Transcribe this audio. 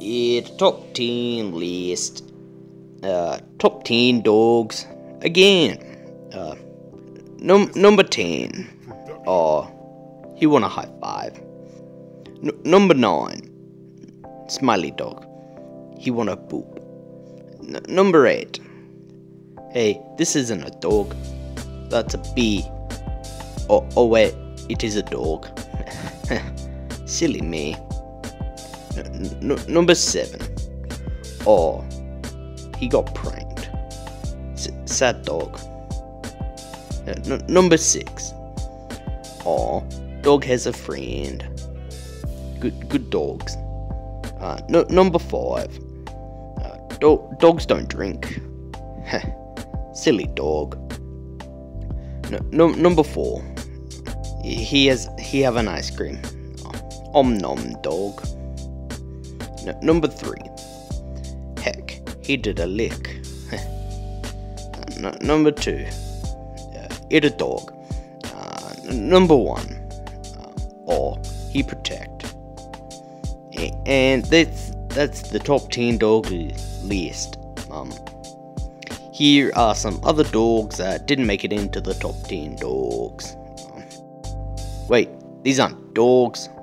It's top 10 list. Top 10 dogs. Again. Number 10. Oh, he won a high five. Number 9. Smiley dog. He won a boop. Number 8. Hey, this isn't a dog. That's a bee. Oh wait, it is a dog. Silly me. Number 7. Oh, he got pranked. Sad dog. Number 6. Oh, dog has a friend. Good dogs. Number 5. Dogs don't drink. Silly dog. Number 4. He have an ice cream. Om nom dog. Number 3. Heck, he did a lick. Number 2. It a dog. Number 1. Or he protect. And that's the top 10 dog list. Here are some other dogs that didn't make it into the top 10 dogs. Wait, these aren't dogs.